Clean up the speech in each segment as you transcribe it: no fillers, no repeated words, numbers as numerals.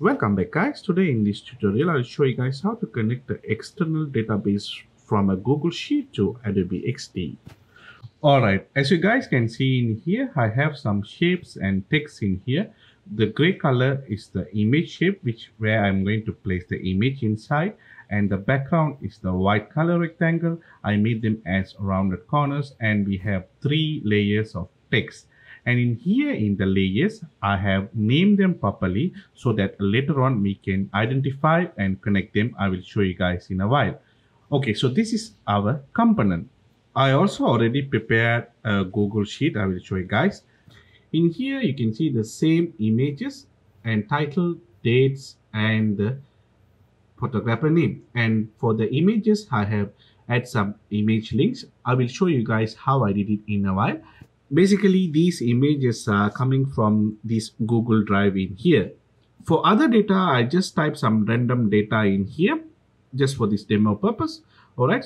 Welcome back guys. Today in this tutorial I'll show you guys how to connect the external database from a Google Sheet to Adobe XD. Alright, as you guys can see in here, I have some shapes and text in here. The gray color is the image shape, where I'm going to place the image inside, and the background is the white color rectangle. I made them as rounded corners, and we have three layers of text. And in here, in the layers, I have named them properly so that later on we can identify and connect them. I will show you guys in a while. Okay, so this is our component. I also already prepared a Google Sheet. I will show you guys. In here, you can see the same images and title, dates, and the photographer name. And for the images, I have added some image links. I will show you guys how I did it in a while. Basically, these images are coming from this Google Drive in here. For other data, I just type some random data in here, just for this demo purpose. Alright,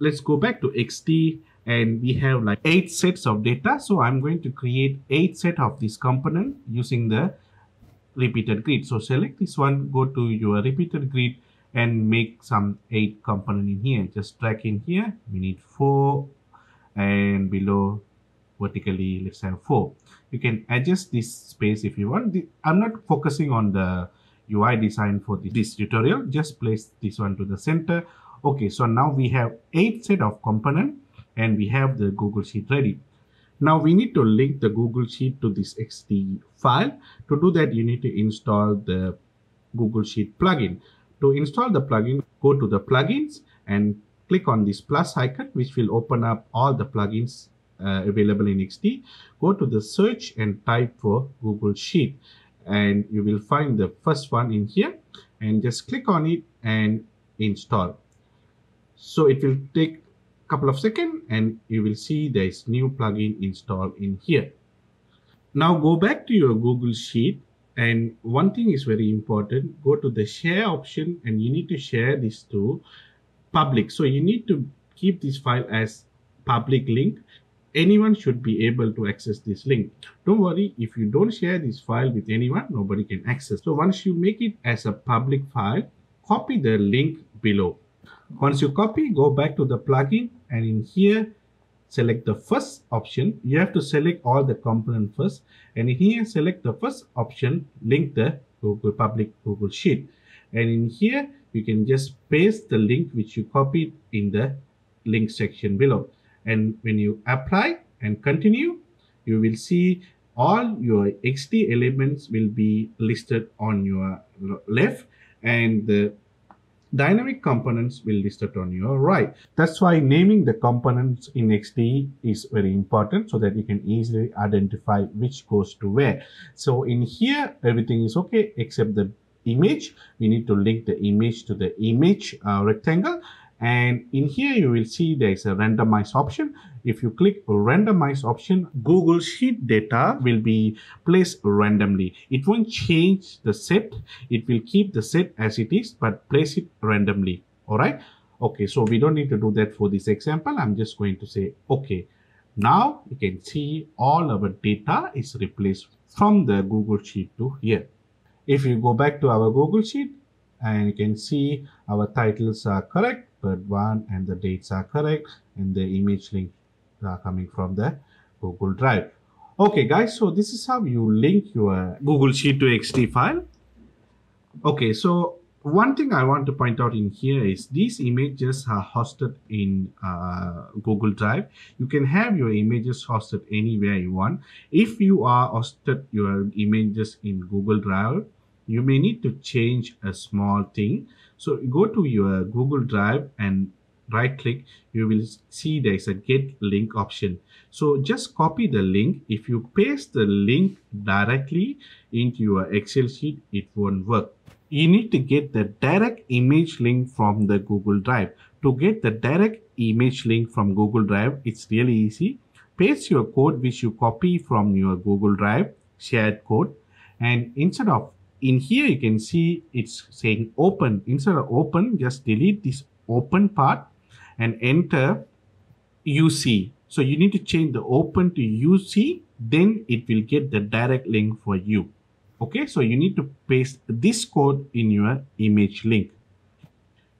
let's go back to XD, and we have like 8 sets of data. So I'm going to create 8 sets of this component using the repeated grid. So select this one, go to your repeated grid, and make some 8 component in here. Just drag in here. We need 4, and below vertically let's have 4. You can adjust this space if you want. I'm not focusing on the UI design for this tutorial. Just place this one to the center. Okay, so now we have 8 set of component, and we have the Google Sheet ready. Now we need to link the Google Sheet to this XD file. To do that, you need to install the Google Sheet plugin. To install the plugin, go to the plugins and click on this plus icon, which will open up all the plugins available in XD. Go to the search and type for Google Sheet, and you will find the first one in here, and just click on it and install. So it will take a couple of seconds, and you will see there is new plugin installed in here. Now go back to your Google Sheet, and one thing is very important. Go to the share option, and you need to share this to public. So you need to keep this file as public link. Anyone should be able to access this link. Don't worry, if you don't share this file with anyone, nobody can access. So once you make it as a public file, copy the link below. Once you copy, go back to the plugin, and in here, select the first option. You have to select all the component first, and in here, select the first option, link the Google public Google Sheet. And in here, you can just paste the link which you copied in the link section below. And when you apply and continue, you will see all your XD elements will be listed on your left, and the dynamic components will be listed on your right. That's why naming the components in XD is very important, so that you can easily identify which goes to where. So in here, everything is okay except the image. We need to link the image to the image rectangle. And in here, you will see there is a randomize option. If you click randomize option, Google Sheet data will be placed randomly. It won't change the set. It will keep the set as it is, but place it randomly. All right. Okay, so we don't need to do that for this example. I'm just going to say, okay. Now you can see all our data is replaced from the Google Sheet to here. If you go back to our Google Sheet, and you can see our titles are correct, bird one, and the dates are correct, and the image link are coming from the Google Drive. Okay guys, so this is how you link your Google Sheet to XD file. Okay, so one thing I want to point out in here is these images are hosted in Google Drive. You can have your images hosted anywhere you want. If you are hosted your images in Google Drive, you may need to change a small thing. So go to your Google Drive and right click. You will see there is a get link option. So just copy the link. If you paste the link directly into your Excel sheet, it won't work. You need to get the direct image link from the Google Drive. To get the direct image link from Google Drive, it's really easy. Paste your code which you copy from your Google Drive, shared code, and instead of in here, you can see it's saying open. Instead of open, just delete this open part and enter UC. So you need to change the open to UC, then it will get the direct link for you. Okay, so you need to paste this code in your image link.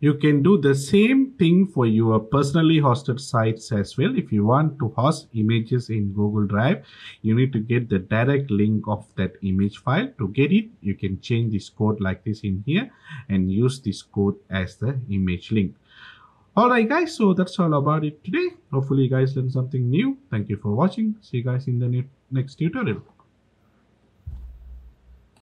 You can do the same thing for your personally hosted sites as well. If you want to host images in Google Drive, you need to get the direct link of that image file. To get it, you can change this code like this in here and use this code as the image link. Alright guys, so that's all about it today. Hopefully you guys learned something new. Thank you for watching. See you guys in the next tutorial.